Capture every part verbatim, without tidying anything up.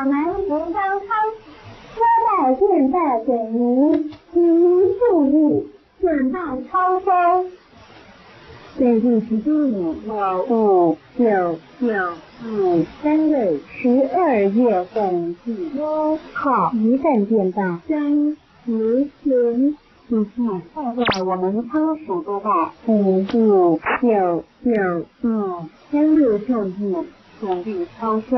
我们不放空，说到现在给您，请您注意，准备抽风。最近十七年五九九五三日十二月份几多号一份电报三十零。以下报告我们仓储播报五五九九五三日数据准备超收。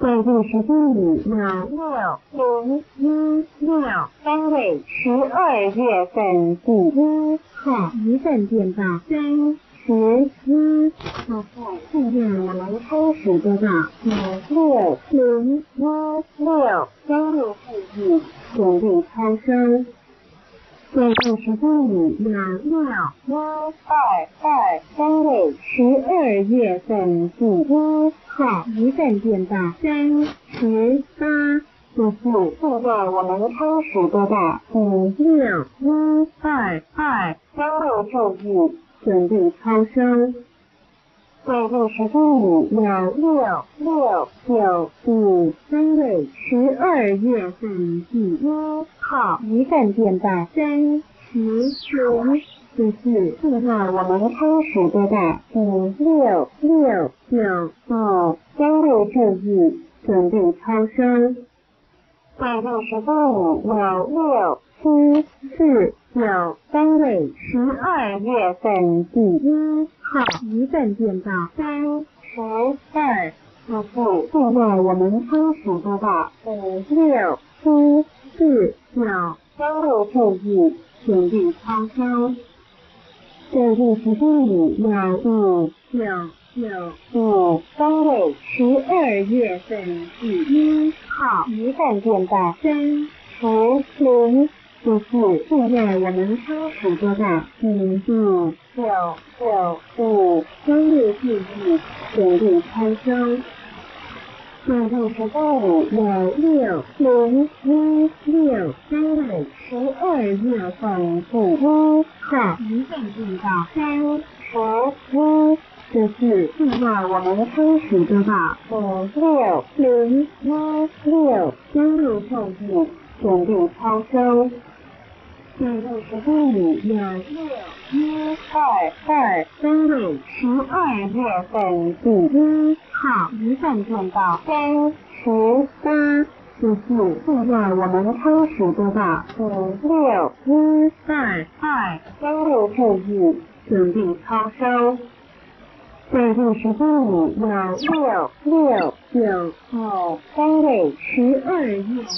最近十七年六零一六三日十二月份几多号一份电报三十一。好，现在我们开始播报五六零一六三日数据准备超收。最近十七年六一二二三日十二月份几多号一份电报三十八。以后现在我们开始播报五六一二二三日数据。准备超收。最近十七年六六九五三日十二月份几多号一份电报三十九。第四，现在我们开始播报五六六九五三日数据准备超收。最近十七年六七四九三日十二月份第一号一份电报三十二。以后现在我们开始播报五六七四九三日数据准备超收。最近十七年五九九五三日十二月份第一号一份电报三十零。就是现在我们开始播报五五九九五三日数据准备超收。最近十七年六零一六三日十二月份第一号一份电报三十一。就是现在我们开始播报五六零一六三日数据准备超收。最近十七年六一二二三日十二月份第一号一份电报三十八。以后现在我们开始播报五六一二二三日数据准备超收。最近十七年六六九五三日十二月份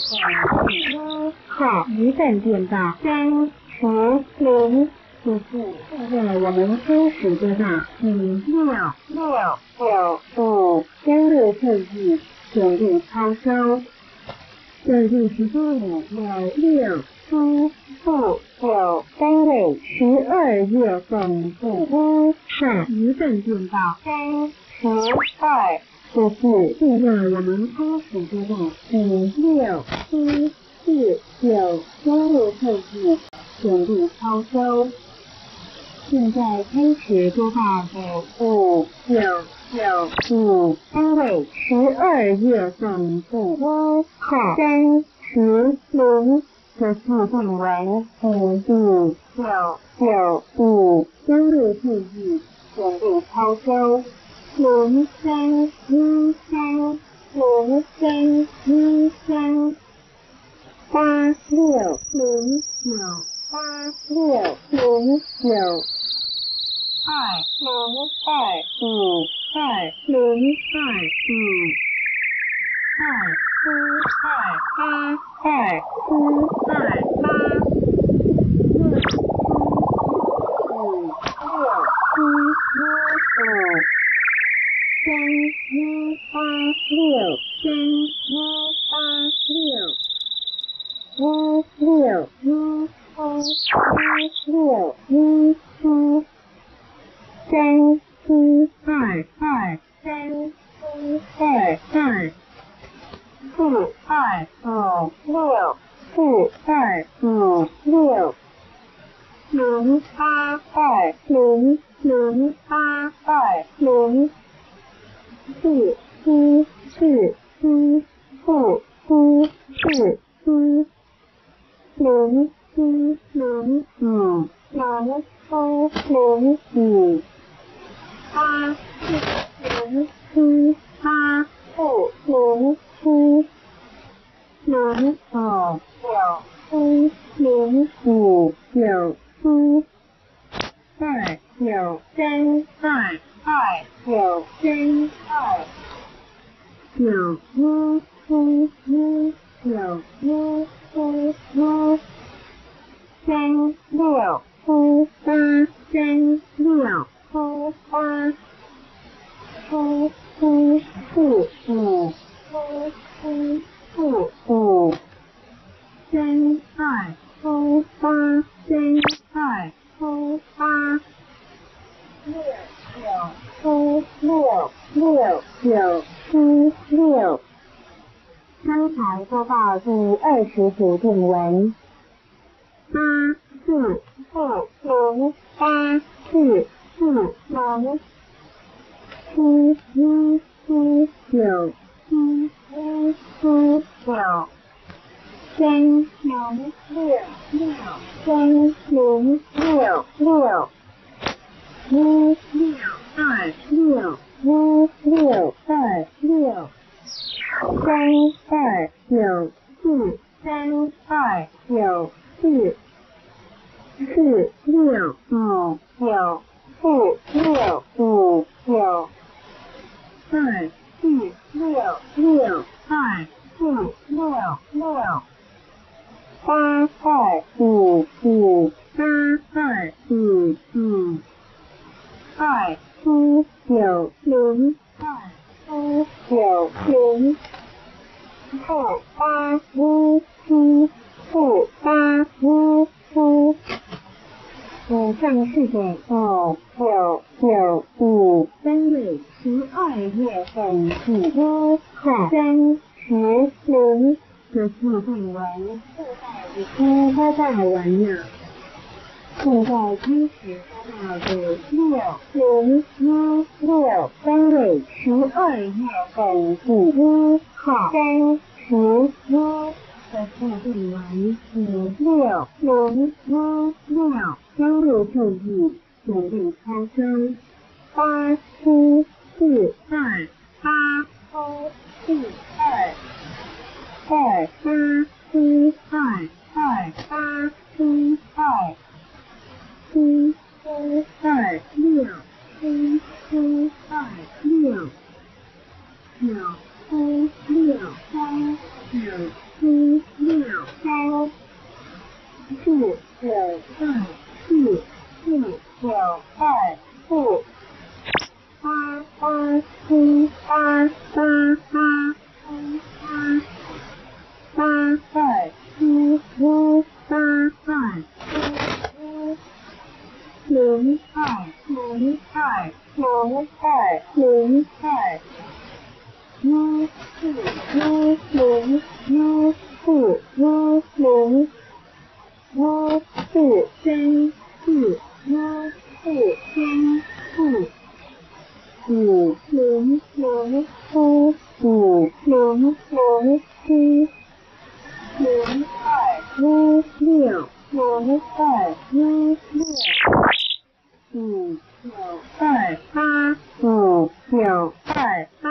第一号一份电报三十零。以后现在我们开始播报五六六九五三日数据准备超收。最近十七年六七四九三日十二月份第一号一份电报三十二。这是现在我们开始播报五六七四九三日数据准备超收。现在开始播报五九九五三日十二月份第一号三十零。这是正文五五九九五三日数据准备超收。零三一三零三一三八六零九八六零九二零二五二零二五二七二八二七二八六七五六七五五。三一八六，三一八六，一六一七，一六一七，三七二二，三七二二，四二五六，四二五六，零八二零，零八二零。四七四一、二、一、四、一、零、一、零、五、零、一、零、五、八、零、一、八、四、零、七、零、五、九、一、零、五、九、一、二、九、三、二、二、九、三、二。九一一一九一一一，三六一八三六一八，一一四五一一四五，三二一八三二一八，六九一六六九。一六，刚才说到第二十组正文，八四四零八四四零，一一一九一一一九，三零六六三零六六，一六二六。一六二六，三二九四三二九四，四六五九四六五九，二四六六二四六六，八二五五八二五五，二。一九零二，一九零，二八一七，四八一七。以上是给五九九五单位十二月份第一号三十零的字正文，现在已经播报完了。现在开始播报的六零一六单位十二月份第一号三十一的字正文，以六零一六单位数字准备超声，八七四二八七四二二八七二二八七二。七七二六，七七二六，九七六三，九七六三，四九二四，四九二四，八八七八八八八八，八二七七八二。零二零二零二零二，一四一零一四一零，一四三四一四三四，五零零七五零零七，零二一六零二一六。五九二八，五九二八，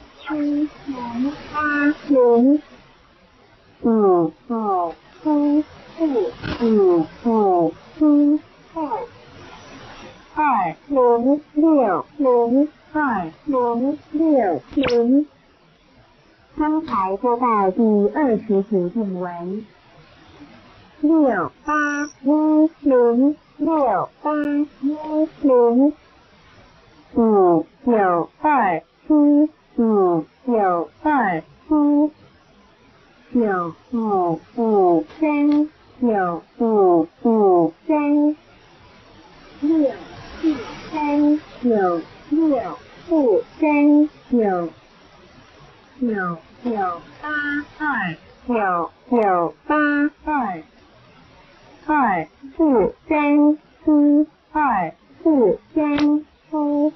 八零，七零八零，五五七四，五五七四，二零六零，二零六零。刚才播报第二十组正文，六八一零。六八一零，五九二七，五九二七。九五五三九五五三六四三九六负三九九九八二九九八二二负三四二负三四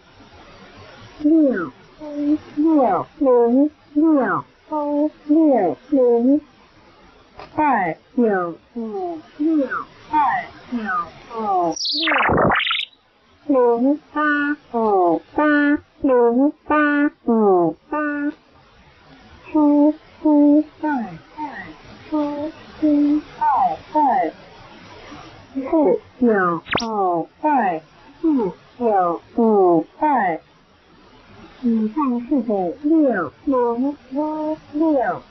六六零六。 三六零二九五六二九五六零八五八零八五八七七二二七七二二四九五二四九五二。 以上是给六零一六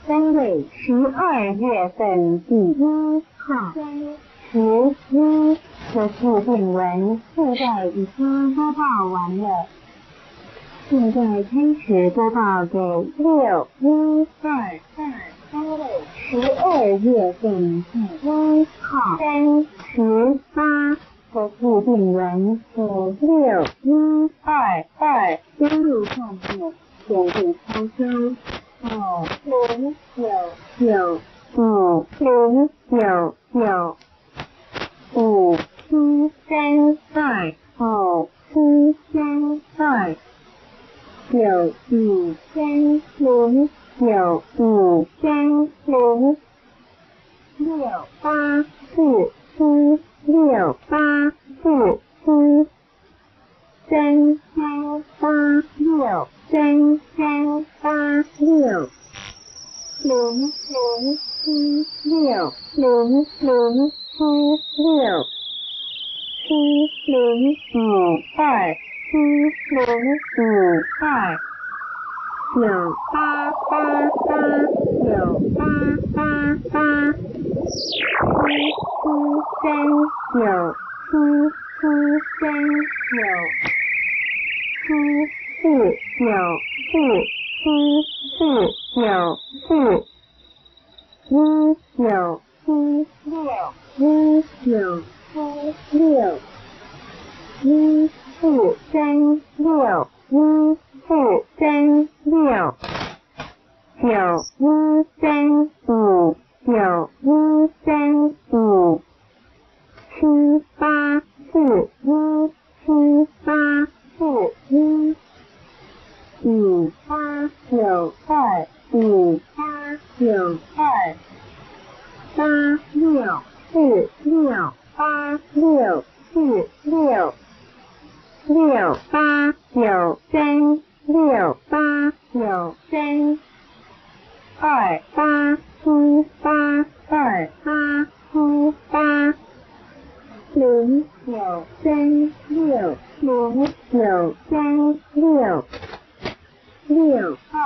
单位十二月份第一号十一的附件文，现在已经播报完了。现在开始播报给六一二二单位十二月份第一号三十八。 的附件文五六一二二登录上面点击抄收五零九九五零九九五七三二五七三二九五三零九五三零六八四七。 六八四七三三八六三三八六零零七六零零七六七零五二七零五二九八八八九八八八。 七三九七七三九七四九四七四九四一九七六一九七六一四三六一四三六九一三五。 九一三五七八四一七八四一五八九二五八九二八六四六八六四六六八九三六八九三二八。 七八二八七八零九三六零九三六六二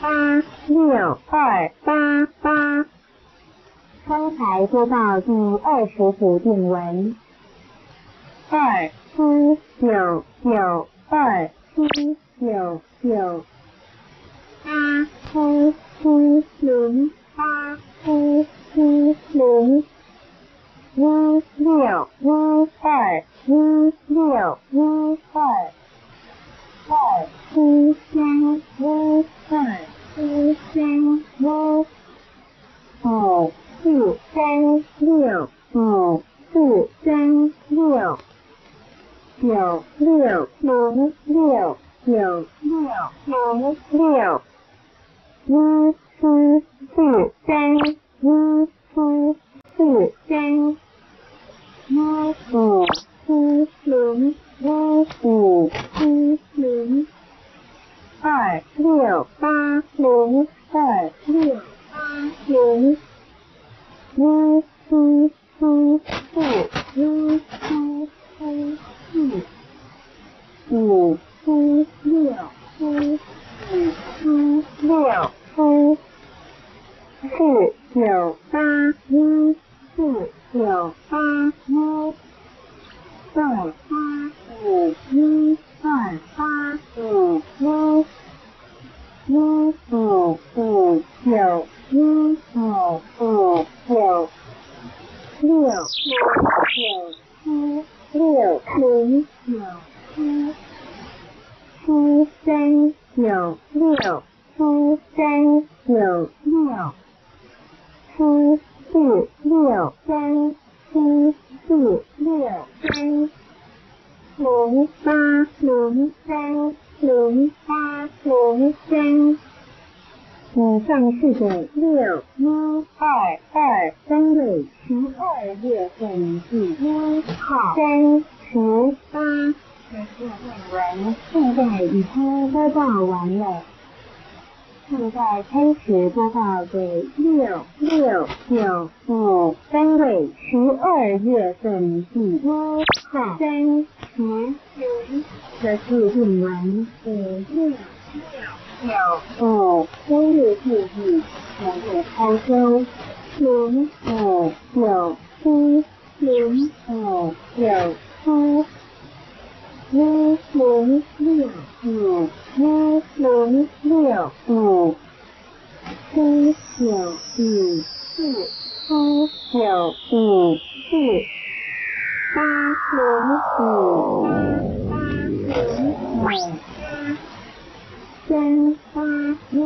八六二八八。刚才播报第二十组定文：二七九九二七九九八七。 七零八七七零一六一二一六一二二七三一二七三一五四三六五四三六九六零六九六零六。 一七四三一七四三一五七零一五七零二六八零二六八零一七七四一七七四五七六七。 七六七四九八一四九八一二八五一二八五一一五五九六九四九六九七六零九七七三九六七三九六七四六三七四六三零八零三零八零三。以上是给六一二二三月十二月份第一号三十八的论文，现在已经播报完了。现在开始播报给六六九五三月十二月份第一号三十九的论文，给六。九五三月份第五月开收，零五九七零五九七一零六五一零六五七九五四七九五四八零五八零五。三八一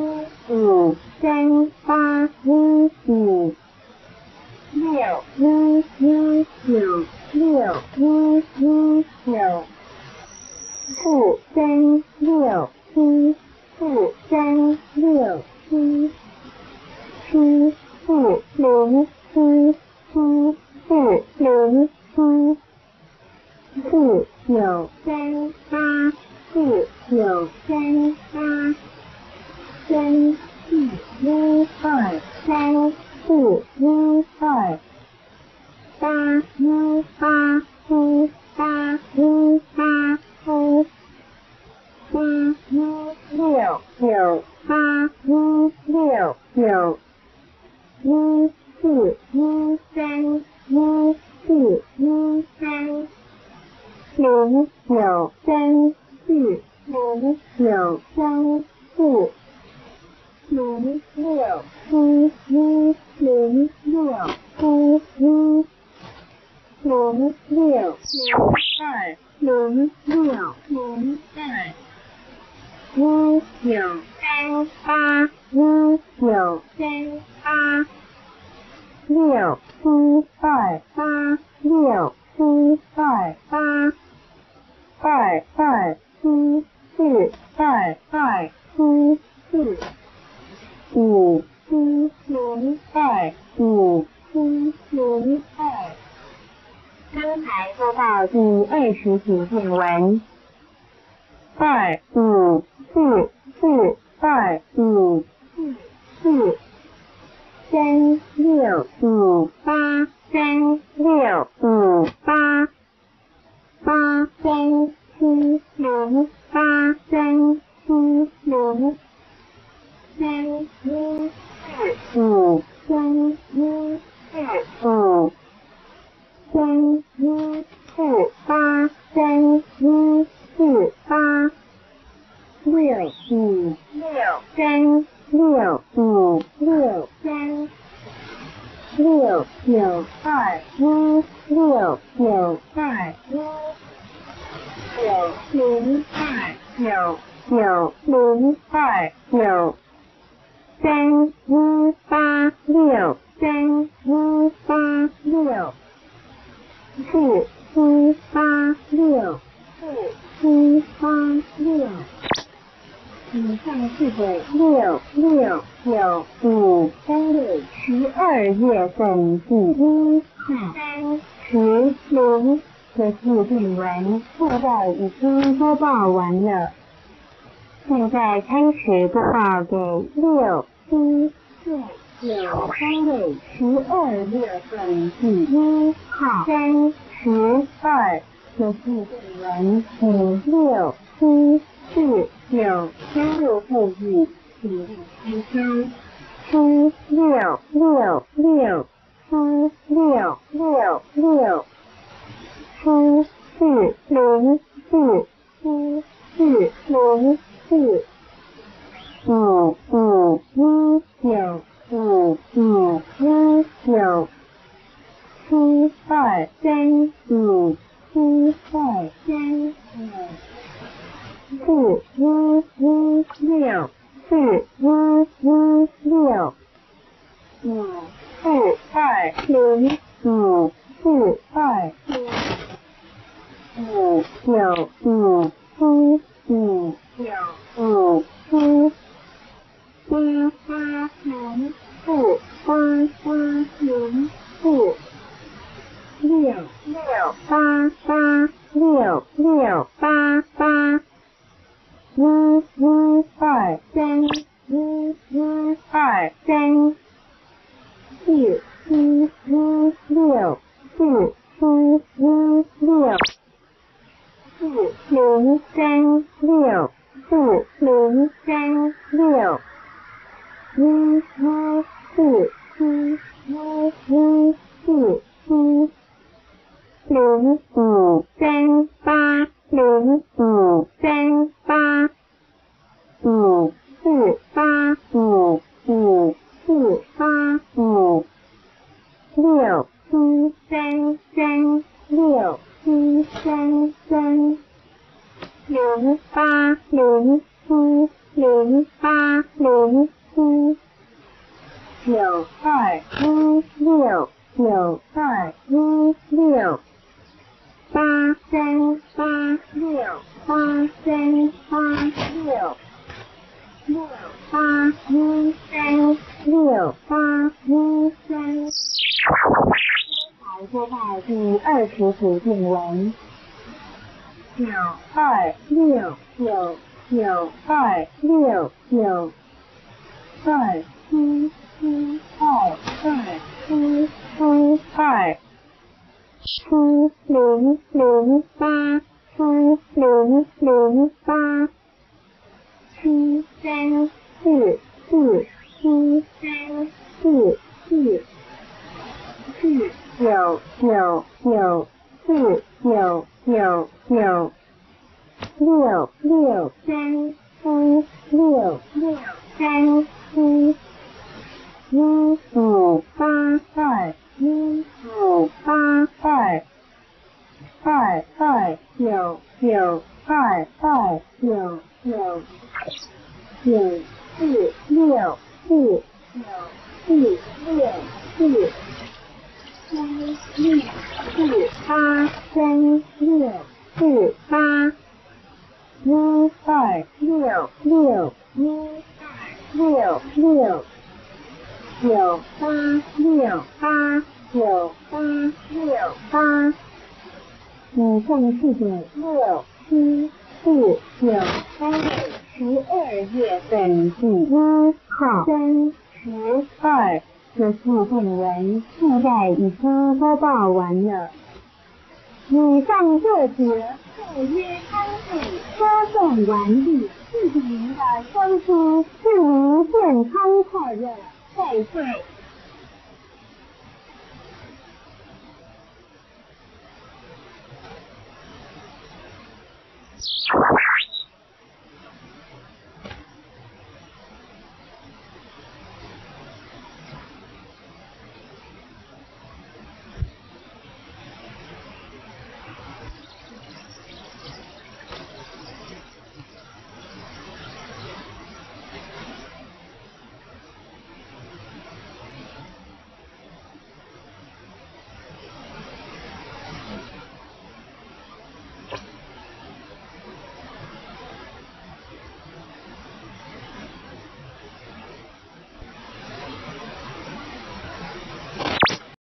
五，三八一五，六一一九，六一一九，四三六七，四三六七，七四零七，七四零七，四九三八。四九三八三四一二三四一二八一八一八一八一八一六九八一六九一四一三一四一三零九三。四零九三四零六七一零六七一零六零二零六零二一九三八一九三八六七二八六七二八二二。七四二二七四五七零二五七零二。刚才播报第二十题论文。二五四四二五四四三六五八三六五八八三。七零八三七零三一四五三一四五三一四八三一四八六五六三六五六三六九二一六九二一。九零二九九零二九三一八六三一八六四七八六四七八六。以上是给六六九五三月十二月份第一号三十零。这次论文播报已经播报完了，现在开始播报给六七四九三月十二月份第一号三十二。这次论文给六七四九三月份第一号七六六六七六六六。七四零四七四零四五五一九五。五负二零五负二五九五七五九五七八八零负八八零负六六八八六六八八一一二三一一二三。 四一一六，四一一六，四零三六，四零三六，一一四七，一一四七，零五三八，零五三八，五四八五五。 四八五六七三三六七三三零八零七零八零七九二一六九二一六八三八六八三八六。 六八一三六八一三。来播报第二十组正文：九二六九九二六九，二七七二二七七二，七零零八七零零八。 七三四四七三四四四九九九四九九九六六三七六六三七一五八二一五八二二二九九二二九。 九九四六四九四六四三六四八三六四八一二六六一二六六九八六八九八六八以上是指六七。 四九三十二月份第一号三十二这部分文现在已经播报完了。以上这则赴约刊物播送完毕，谢谢您的收听，祝您健康快乐，再会。